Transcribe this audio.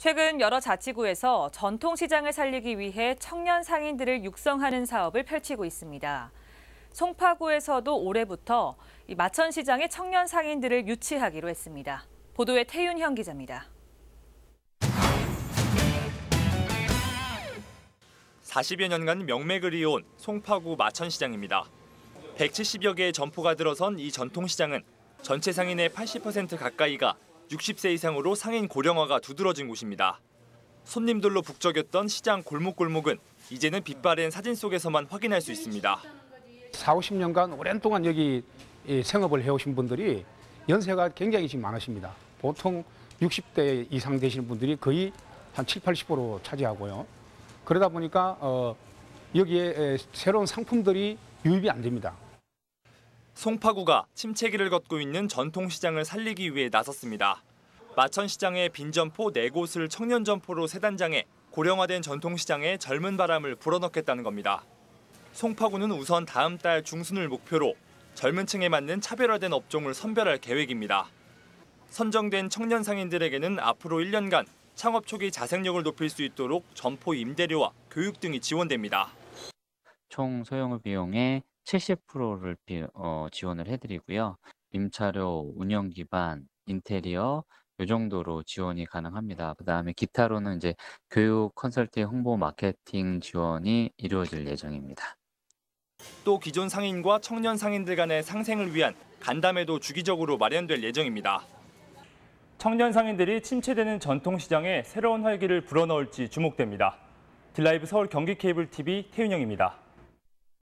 최근 여러 자치구에서 전통시장을 살리기 위해 청년 상인들을 육성하는 사업을 펼치고 있습니다. 송파구에서도 올해부터 마천시장에 청년 상인들을 유치하기로 했습니다. 보도에 태윤형 기자입니다. 40여 년간 명맥을 이어온 송파구 마천시장입니다. 170여 개의 점포가 들어선 이 전통시장은 전체 상인의 80% 가까이가 60세 이상으로 상인 고령화가 두드러진 곳입니다. 손님들로 북적였던 시장 골목골목은 이제는 빛바랜 사진 속에서만 확인할 수 있습니다. 40-50년간 오랜 동안 여기 생업을 해오신 분들이 연세가 굉장히 지금 많으십니다. 보통 60대 이상 되시는 분들이 거의 한 70-80% 차지하고요. 그러다 보니까 여기에 새로운 상품들이 유입이 안 됩니다. 송파구가 침체기를 겪고 있는 전통시장을 살리기 위해 나섰습니다. 마천시장의 빈 점포 4곳을 청년 점포로 세단장해 고령화된 전통시장에 젊은 바람을 불어넣겠다는 겁니다. 송파구는 우선 다음 달 중순을 목표로 젊은 층에 맞는 차별화된 업종을 선별할 계획입니다. 선정된 청년 상인들에게는 앞으로 1년간 창업 초기 자생력을 높일 수 있도록 점포 임대료와 교육 등이 지원됩니다. 총 소요물 비용의 70%를 지원을 해드리고요. 임차료, 운영 기반, 인테리어 이 정도로 지원이 가능합니다. 그다음에 기타로는 이제 교육, 컨설팅, 홍보, 마케팅 지원이 이루어질 예정입니다. 또 기존 상인과 청년 상인들 간의 상생을 위한 간담회도 주기적으로 마련될 예정입니다. 청년 상인들이 침체되는 전통시장에 새로운 활기를 불어넣을지 주목됩니다. 딜라이브 서울경기케이블TV 태윤형입니다.